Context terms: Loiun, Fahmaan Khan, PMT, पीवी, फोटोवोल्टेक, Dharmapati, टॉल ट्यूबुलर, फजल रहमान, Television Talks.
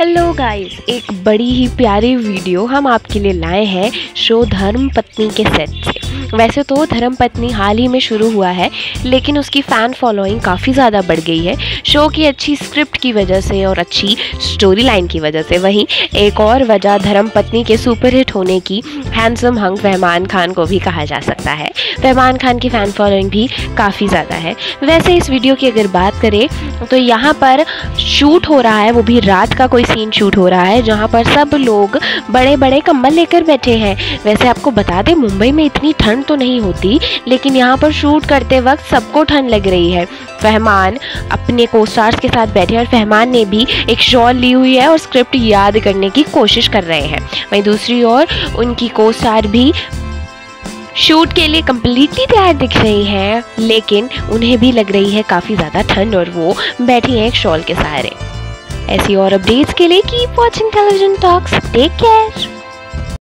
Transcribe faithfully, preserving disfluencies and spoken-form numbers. Hello guys, एक बड़ी ही प्यारी वीडियो हम आपके लिए लाए हैं शो धर्मपत्नी के सेट से। वैसे तो धर्मपत्नी हाल ही में शुरू हुआ है, लेकिन उसकी फ़ैन फॉलोइंग काफ़ी ज़्यादा बढ़ गई है शो की अच्छी स्क्रिप्ट की वजह से और अच्छी स्टोरी लाइन की वजह से। वहीं एक और वजह धर्मपत्नी के सुपरहिट होने की हैंडसम हंक फहमान खान को भी कहा जा सकता है। फहमान खान की फ़ैन फॉलोइंग भी काफ़ी ज़्यादा है। वैसे इस वीडियो की अगर बात करें तो यहाँ पर शूट हो रहा है, वो भी रात का कोई सीन शूट हो रहा है जहाँ पर सब लोग बड़े बड़े कंबल लेकर बैठे हैं। वैसे आपको बता दें, मुंबई में इतनी ठंड तो नहीं होती, लेकिन यहाँ पर शूट करते वक्त सबको ठंड लग रही है। फहमान अपने कोस्टार्स के साथ बैठे और फहमान ने भी एक शॉल ली हुई है और स्क्रिप्ट याद करने की कोशिश कर रहे हैं। वहीं दूसरी ओर उनकी कोस्टार भी शूट के लिए कम्प्लीटली तैयार दिख रही हैं, लेकिन उन्हें भी लग रही है काफ़ी ज़्यादा ठंड और वो बैठी हैं एक शॉल के सहारे। ऐसी और अपडेट्स के लिए keep watching television talks. Take care.